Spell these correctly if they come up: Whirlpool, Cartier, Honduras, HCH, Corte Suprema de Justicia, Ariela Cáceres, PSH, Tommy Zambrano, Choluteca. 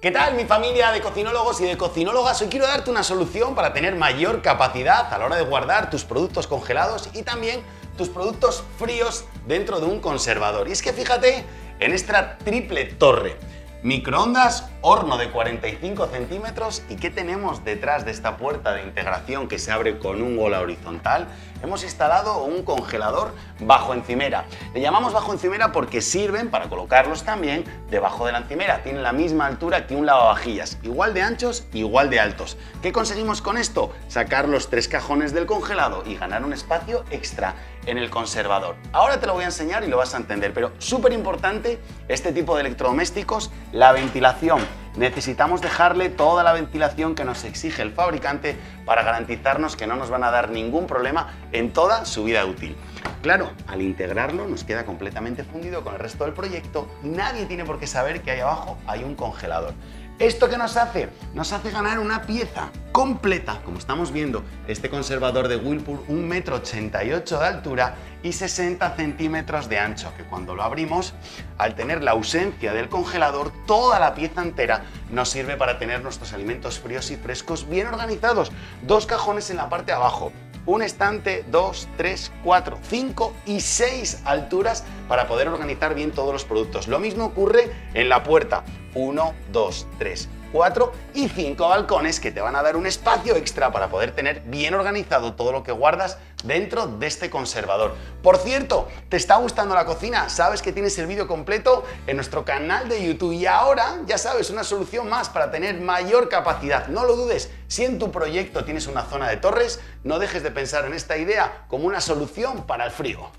¿Qué tal, mi familia de cocinólogos y de cocinólogas? Hoy quiero darte una solución para tener mayor capacidad a la hora de guardar tus productos congelados y también tus productos fríos dentro de un conservador. Y es que fíjate en esta triple torre. Microondas, horno de 45 centímetros y ¿qué tenemos detrás de esta puerta de integración que se abre con un gola horizontal? Hemos instalado un congelador bajo encimera. Le llamamos bajo encimera porque sirven para colocarlos también debajo de la encimera. Tienen la misma altura que un lavavajillas, igual de anchos, igual de altos. ¿Qué conseguimos con esto? Sacar los tres cajones del congelado y ganar un espacio extra en el conservador. Ahora te lo voy a enseñar y lo vas a entender, pero súper importante este tipo de electrodomésticos, la ventilación. Necesitamos dejarle toda la ventilación que nos exige el fabricante para garantizarnos que no nos van a dar ningún problema en toda su vida útil. Claro, al integrarlo nos queda completamente fundido con el resto del proyecto. Nadie tiene por qué saber que ahí abajo hay un congelador. ¿Esto qué nos hace? Nos hace ganar una pieza completa. Como estamos viendo, este conservador de Whirlpool, 1,88 m de altura y 60 centímetros de ancho, que cuando lo abrimos, al tener la ausencia del congelador, toda la pieza entera nos sirve para tener nuestros alimentos fríos y frescos bien organizados. Dos cajones en la parte de abajo, un estante, 2, 3, 4, 5 y 6 alturas para poder organizar bien todos los productos. Lo mismo ocurre en la puerta, 1, 2, 3, 4 y 5 balcones que te van a dar un espacio extra para poder tener bien organizado todo lo que guardas dentro de este conservador. Por cierto, ¿te está gustando la cocina? Sabes que tienes el vídeo completo en nuestro canal de YouTube y ahora, ya sabes, una solución más para tener mayor capacidad. No lo dudes, si en tu proyecto tienes una zona de torres, no dejes de pensar en esta idea como una solución para el frío.